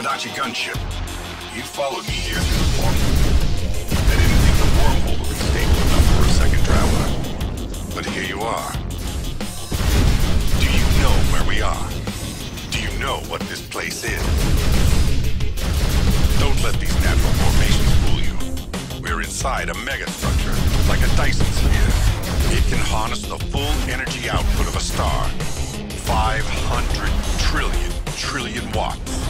Kodachi gunship. You followed me here through the portal. I didn't think the wormhole would be stable enough for a second traveler. But here you are. Do you know where we are? Do you know what this place is? Don't let these natural formations fool you. We're inside a megastructure, like a Dyson sphere. It can harness the full energy output of a star. 500 trillion watts.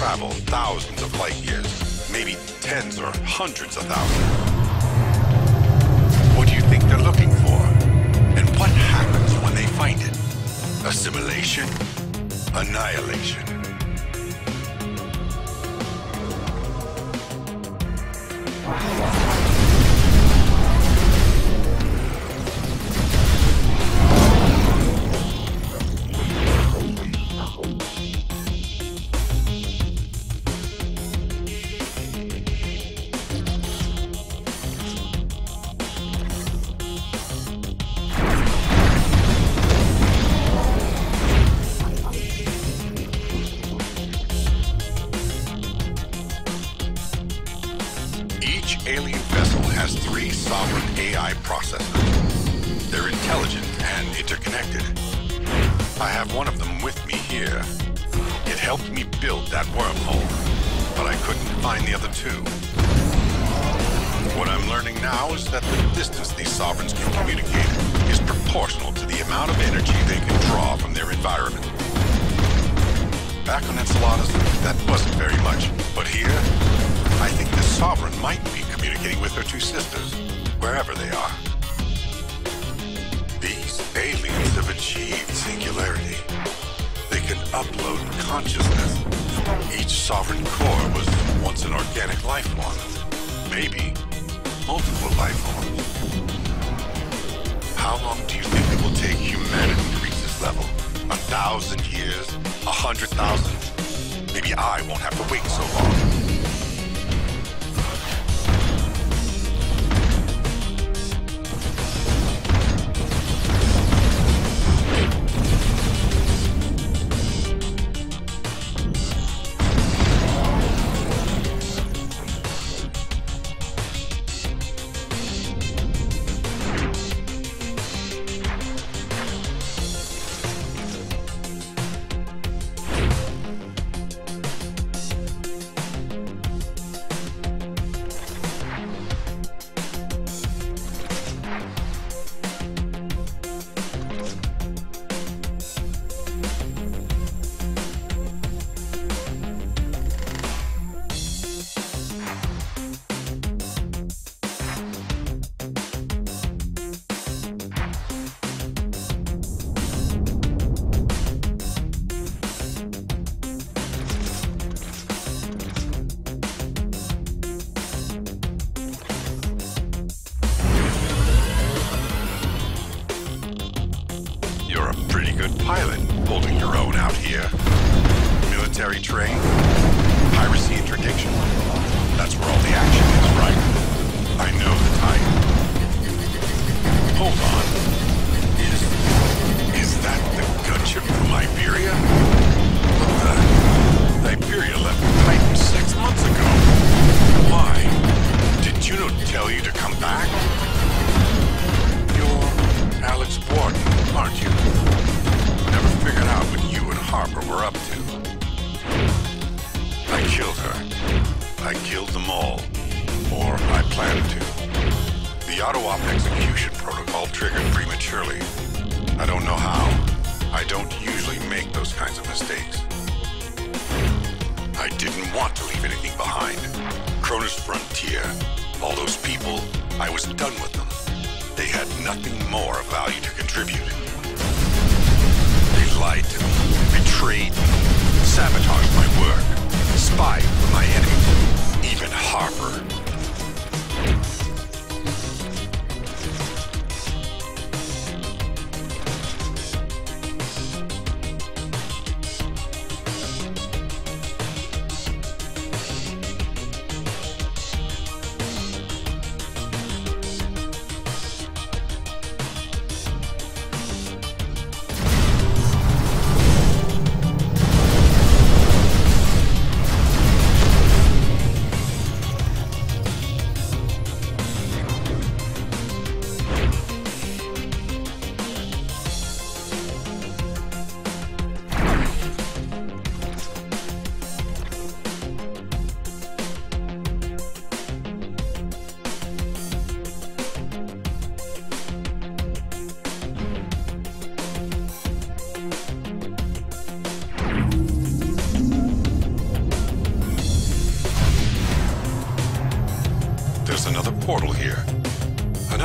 travel thousands of light years, maybe tens or hundreds of thousands. What do you think they're looking for? And what happens when they find it? Assimilation? Annihilation?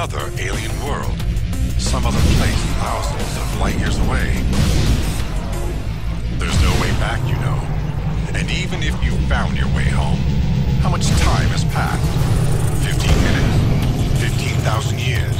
another alien world, some other place thousands of light years away. There's no way back, you know. And even if you found your way home, how much time has passed? 15 minutes? 15,000 years?